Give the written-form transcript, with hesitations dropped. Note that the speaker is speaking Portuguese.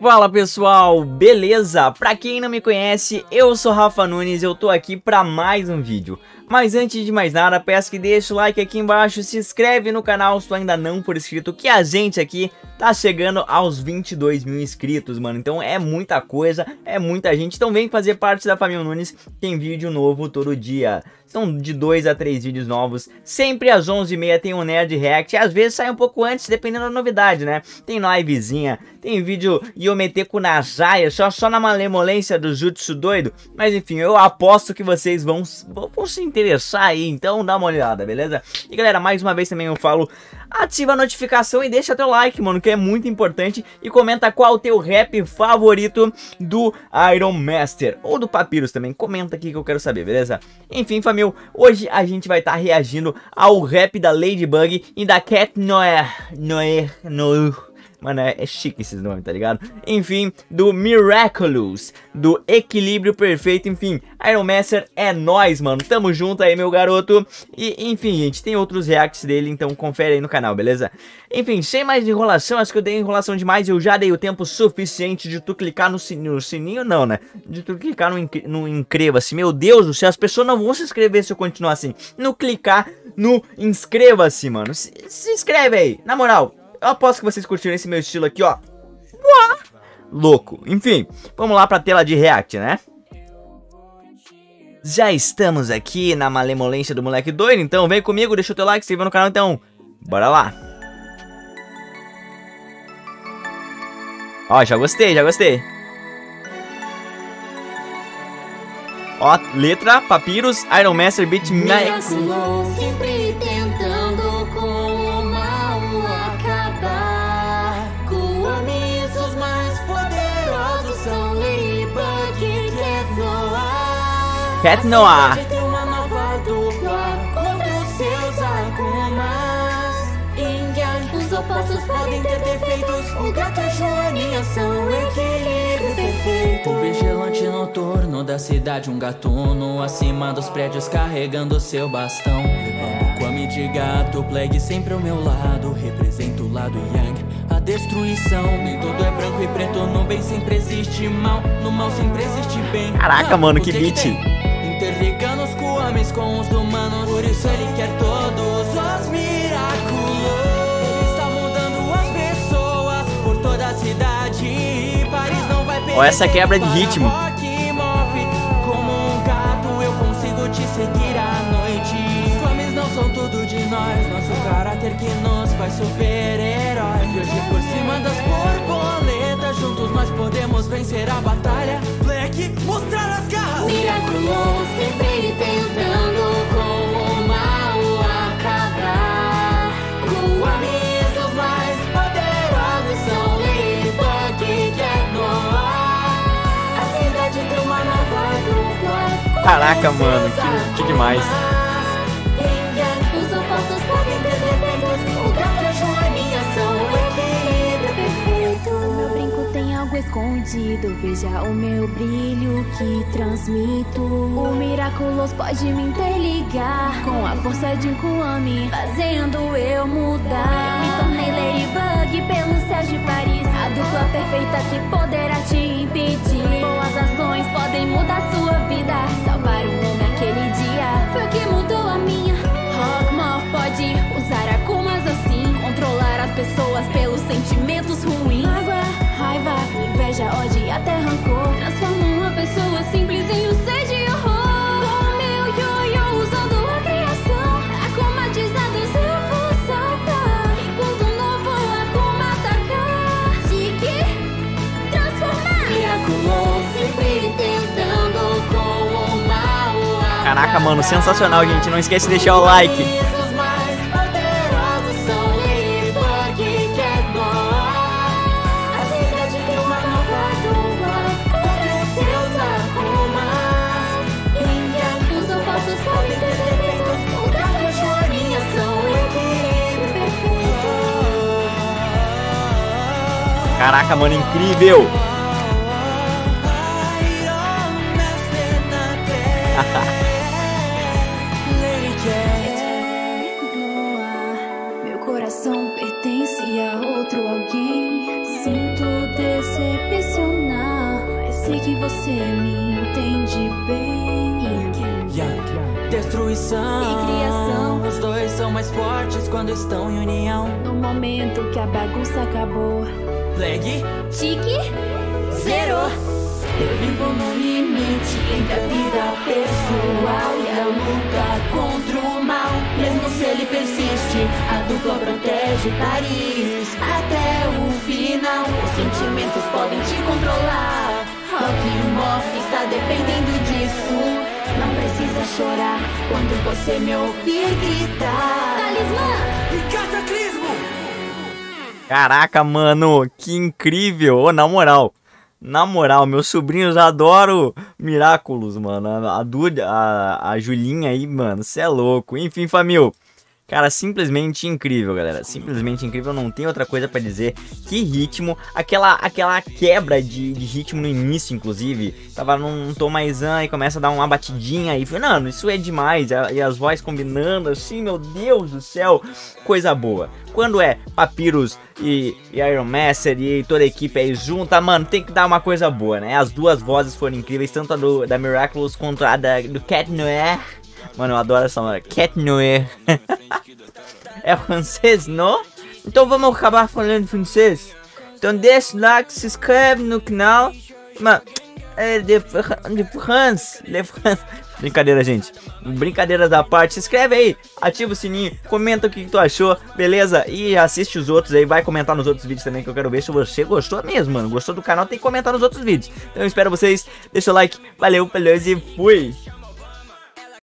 Fala pessoal, beleza? Pra quem não me conhece, eu sou Rafa Nunes e eu tô aqui pra mais um vídeo. Mas antes de mais nada, peço que deixe o like aqui embaixo, se inscreve no canal se tu ainda não for inscrito, que a gente aqui tá chegando aos 22 mil inscritos, mano. Então é muita coisa, é muita gente. Então vem fazer parte da Família Nunes, tem vídeo novo todo dia. São de 2 a 3 vídeos novos. Sempre às 11h30 tem um Nerd React. Às vezes sai um pouco antes, dependendo da novidade, né? Tem livezinha, tem vídeo Yometeco na Zaya, só na malemolência do Jutsu doido. Mas enfim, eu aposto que vocês vão se interessar aí. Então dá uma olhada, beleza? E galera, mais uma vez também eu falo, ativa a notificação e deixa teu like, mano, que é muito importante. E comenta qual o teu rap favorito do Iron Master ou do Papyrus também. Comenta aqui que eu quero saber, beleza? Enfim, família, hoje a gente vai estar reagindo ao rap da Ladybug e da Cat Noir. Mano, é chique esses nomes, tá ligado? Enfim, do Miraculous, do Equilíbrio Perfeito, enfim, Iron Master é nóis, mano. Tamo junto aí, meu garoto. E, enfim, gente, tem outros reacts dele, então confere aí no canal, beleza? Enfim, sem mais enrolação, acho que eu dei enrolação demais. Eu já dei o tempo suficiente de tu clicar no sininho, não, né? De tu clicar no inscreva-se. Meu Deus do céu, as pessoas não vão se inscrever se eu continuar assim. No clicar no inscreva-se, mano. Se inscreve aí, na moral. Eu aposto que vocês curtiram esse meu estilo aqui, ó. Uá! Louco. Enfim, vamos lá pra tela de react, né? Já estamos aqui na malemolência do moleque doido, então vem comigo, deixa o teu like, se inscreva no canal, então bora lá. Ó, já gostei, Ó, letra, Papyrus, Iron Master, Beat Max. Cat Noir. Pode ter uma nova dupla contra os seus acumas. Yang, os opostos podem ter defeitos. O gato e a joaninha são o equilíbrio perfeito. Um vigilante noturno da cidade, um gatuno acima dos prédios carregando seu bastão. Levando Kwame de gato, Plague sempre ao meu lado. Represento o lado Yang, a destruição. Nem tudo é branco e preto, no bem sempre existe mal, no mal sempre existe bem. Caraca, mano, que beat! Interligando os Kwames com os humanos, por isso ele quer todos os Miraculous. Ele está mudando as pessoas por toda a cidade. Paris não vai perder. Olha essa quebra de ritmo. Como um gato eu consigo te seguir à noite. Os Kwames não são tudo de nós, nosso caráter que nos faz super-herói. E hoje por cima das borboletas, juntos nós podemos vencer a batalha. Black, mostrar as garras. Miraculous. Caraca, mano, que demais. No meu brinco tem algo escondido, veja o meu brilho que transmito. O Miraculous pode me interligar com a força de um Kwame, fazendo eu mudar. Me tornei Ladybug pelo Sérgio Paris, a dupla perfeita que poderá te impedir. Boas ações podem mudar sua vida, salvar o mundo naquele dia foi o que mudou a minha. Rockmore pode usar acumas assim, controlar as pessoas pelos sentimentos ruins. Água, raiva, inveja, ódio e até rancor transformam uma pessoa simples em um ser de horror. Com meu yo-yo usando a criação, acumatizado se eu for salvar. Enquanto não vou acuma atacar, de que transformar. Miraculous sempre tentando com o mal acabar. Caraca, mano, sensacional, gente. Não esquece de deixar o like. Caraca, mano, incrível! Meu coração pertence a outro alguém. Sinto desejo. que você me entende bem. Yang, destruição e criação, os dois são mais fortes quando estão em união. No momento que a bagunça acabou, Plague, tique, zerou. Eu vivo no limite entre a vida pessoal e a luta contra o mal. Mesmo se ele persiste, a dupla protege Paris até o final. Os sentimentos podem te controlar, Rock e Morph está dependendo disso. Não precisa chorar quando você me ouvir gritar talismã e cataclismo. Caraca, mano, que incrível, oh, na moral. Na moral, meus sobrinhos adoram Miraculous, mano. A Julinha aí, mano, cê é louco. Enfim, família. Cara, simplesmente incrível, galera. Simplesmente incrível, não tem outra coisa pra dizer. Que ritmo, aquela quebra de ritmo no início, inclusive. Tava num tom mais e começa a dar uma batidinha aí. Mano, isso é demais. E as vozes combinando assim, meu Deus do céu. Coisa boa. Quando é Papyrus e Iron Master e toda a equipe aí junta, mano, tem que dar uma coisa boa, né? As duas vozes foram incríveis, tanto a da Miraculous quanto a do Cat Noir. Mano, eu adoro essa música. Cat Noir. É francês, não? Então vamos acabar falando francês. Então deixa o like, se inscreve no canal. Mano, é de France. De France. Brincadeira, gente. Brincadeira da parte. Se inscreve aí, ativa o sininho, comenta o que tu achou, beleza? E assiste os outros aí. Vai comentar nos outros vídeos também, que eu quero ver se você gostou mesmo, mano. Gostou do canal, tem que comentar nos outros vídeos. Então eu espero vocês. Deixa o like. Valeu, valeu e fui!